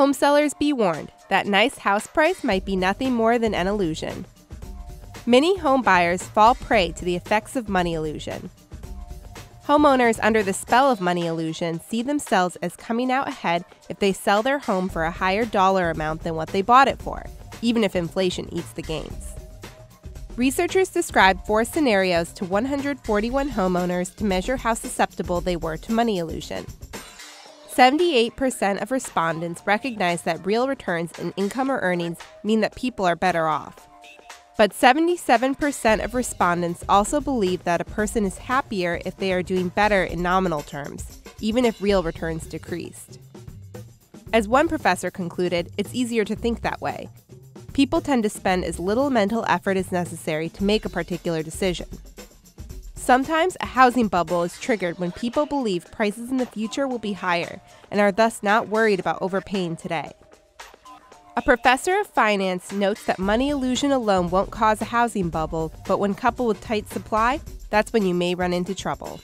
Home sellers, be warned that nice house price might be nothing more than an illusion. Many home buyers fall prey to the effects of money illusion. Homeowners under the spell of money illusion see themselves as coming out ahead if they sell their home for a higher dollar amount than what they bought it for, even if inflation eats the gains. Researchers described 4 scenarios to 141 homeowners to measure how susceptible they were to money illusion. 78% of respondents recognize that real returns in income or earnings mean that people are better off. But 77% of respondents also believe that a person is happier if they are doing better in nominal terms, even if real returns decreased. As one professor concluded, it's easier to think that way. People tend to spend as little mental effort as necessary to make a particular decision. Sometimes a housing bubble is triggered when people believe prices in the future will be higher and are thus not worried about overpaying today. A professor of finance notes that money illusion alone won't cause a housing bubble, but when coupled with tight supply, that's when you may run into trouble.